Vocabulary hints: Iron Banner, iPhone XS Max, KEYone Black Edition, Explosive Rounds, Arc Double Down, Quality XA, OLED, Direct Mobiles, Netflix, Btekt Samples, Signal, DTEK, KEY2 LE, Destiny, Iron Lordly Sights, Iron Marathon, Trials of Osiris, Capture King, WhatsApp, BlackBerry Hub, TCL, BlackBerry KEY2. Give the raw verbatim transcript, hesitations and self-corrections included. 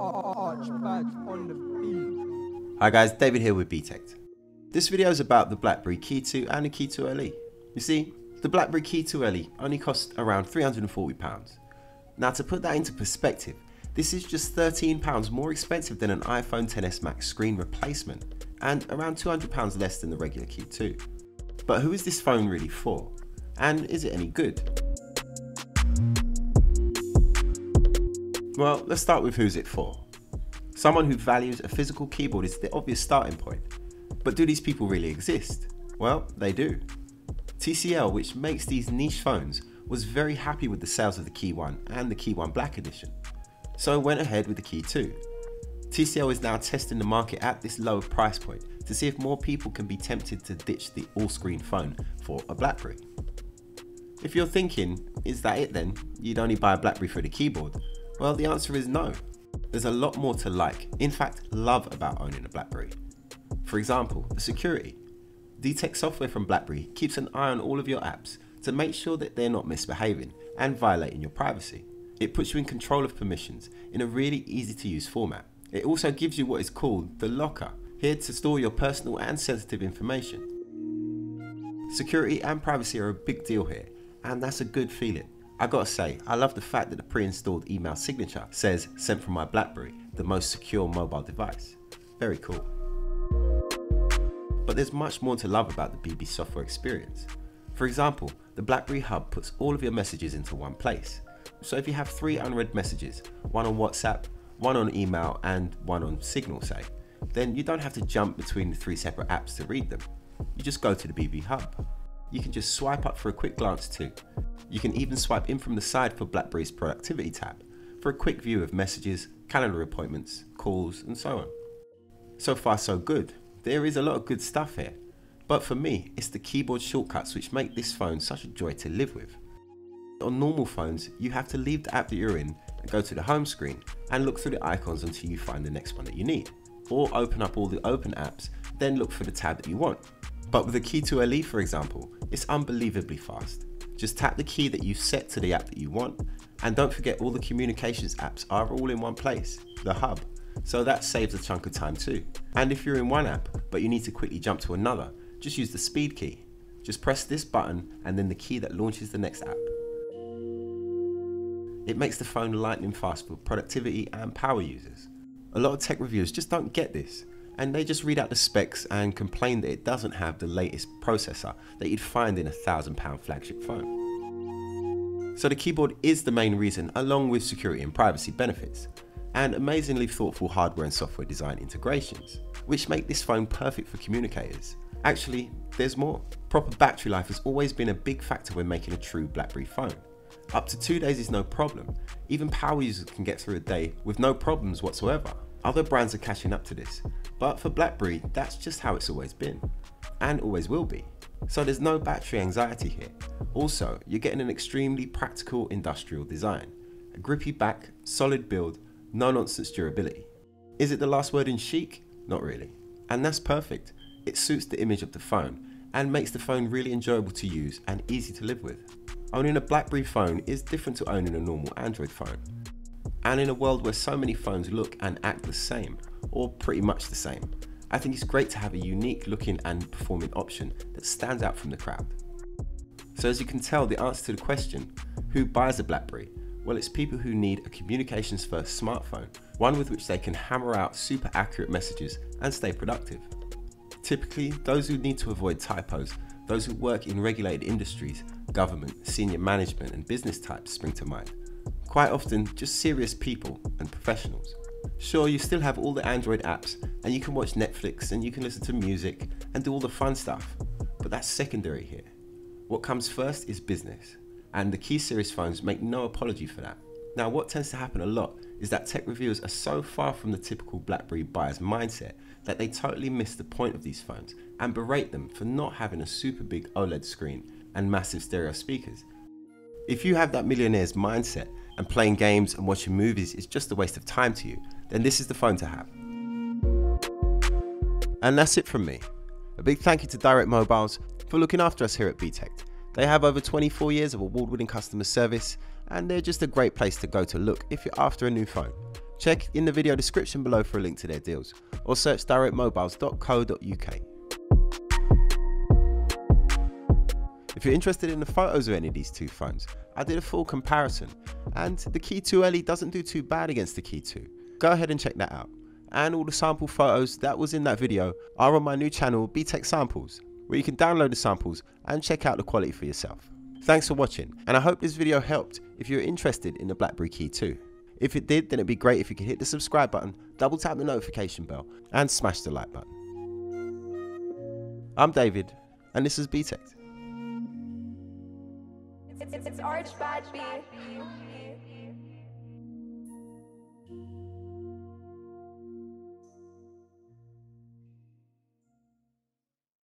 Hi guys, David here with Btekt. This video is about the BlackBerry Key two and the Key two L E. You see, the BlackBerry Key two L E only costs around three hundred and forty pounds. Now to put that into perspective, this is just thirteen pounds more expensive than an iPhone X S Max screen replacement and around two hundred pounds less than the regular Key two. But who is this phone really for? And is it any good? Well, let's start with who's it for. Someone who values a physical keyboard is the obvious starting point. But do these people really exist? Well, they do. T C L, which makes these niche phones, was very happy with the sales of the KEY one and the KEYone Black Edition, so went ahead with the Key two. T C L is now testing the market at this lower price point to see if more people can be tempted to ditch the all-screen phone for a BlackBerry. If you're thinking, is that it then? You'd only buy a BlackBerry for the keyboard? Well, the answer is no. There's a lot more to like, in fact, love about owning a BlackBerry. For example, the security. D T E K software from BlackBerry keeps an eye on all of your apps to make sure that they're not misbehaving and violating your privacy. It puts you in control of permissions in a really easy to use format. It also gives you what is called the locker, here to store your personal and sensitive information. Security and privacy are a big deal here, and that's a good feeling. I gotta say, I love the fact that the pre-installed email signature says, "Sent from my BlackBerry, the most secure mobile device." Very cool. But there's much more to love about the B B software experience. For example, the BlackBerry Hub puts all of your messages into one place. So if you have three unread messages, one on WhatsApp, one on email, and one on Signal, say, then you don't have to jump between the three separate apps to read them. You just go to the B B Hub. You can just swipe up for a quick glance too. You can even swipe in from the side for BlackBerry's productivity tab for a quick view of messages, calendar appointments, calls, and so on. So far so good. There is a lot of good stuff here, but for me, it's the keyboard shortcuts which make this phone such a joy to live with. On normal phones, you have to leave the app that you're in and go to the home screen and look through the icons until you find the next one that you need, or open up all the open apps, then look for the tab that you want. But with the Key two L E, for example, it's unbelievably fast. Just tap the key that you've set to the app that you want, and don't forget all the communications apps are all in one place, the Hub, so that saves a chunk of time too. And if you're in one app, but you need to quickly jump to another, just use the speed key. Just press this button and then the key that launches the next app. It makes the phone lightning fast for productivity and power users. A lot of tech reviewers just don't get this, and they just read out the specs and complain that it doesn't have the latest processor that you'd find in a thousand pound flagship phone. So the keyboard is the main reason, along with security and privacy benefits, and amazingly thoughtful hardware and software design integrations, which make this phone perfect for communicators. Actually, there's more. Proper battery life has always been a big factor when making a true BlackBerry phone. Up to two days is no problem. Even power users can get through a day with no problems whatsoever. Other brands are catching up to this, but for BlackBerry, that's just how it's always been, and always will be. So there's no battery anxiety here. Also, you're getting an extremely practical industrial design, a grippy back, solid build, no-nonsense durability. Is it the last word in chic? Not really. And that's perfect. It suits the image of the phone, and makes the phone really enjoyable to use and easy to live with. Owning a BlackBerry phone is different to owning a normal Android phone. And in a world where so many phones look and act the same, or pretty much the same, I think it's great to have a unique looking and performing option that stands out from the crowd. So as you can tell, the answer to the question, who buys a BlackBerry? Well, it's people who need a communications first smartphone, one with which they can hammer out super accurate messages and stay productive. Typically, those who need to avoid typos, those who work in regulated industries, government, senior management and business types spring to mind. Quite often, just serious people and professionals. Sure, you still have all the Android apps and you can watch Netflix and you can listen to music and do all the fun stuff, but that's secondary here. What comes first is business, and the Key series phones make no apology for that. Now, what tends to happen a lot is that tech reviewers are so far from the typical BlackBerry buyer's mindset that they totally miss the point of these phones and berate them for not having a super big OLED screen and massive stereo speakers. If you have that millionaire's mindset and playing games and watching movies is just a waste of time to you, then this is the phone to have. And that's it from me. A big thank you to Direct Mobiles for looking after us here at Btekt. They have over twenty-four years of award-winning customer service, and they're just a great place to go to look if you're after a new phone. Check in the video description below for a link to their deals, or search direct mobiles dot co dot U K. If you're interested in the photos of any of these two phones, I did a full comparison, and the Key two L E doesn't do too bad against the Key two. Go ahead and check that out. And all the sample photos that was in that video are on my new channel, Btekt Samples, where you can download the samples and check out the quality for yourself. Thanks for watching, and I hope this video helped if you're interested in the BlackBerry Key two. If it did, then it'd be great if you could hit the subscribe button, double tap the notification bell, and smash the like button. I'm David, and this is Btekt. It's, it's, it's Arch Badge B.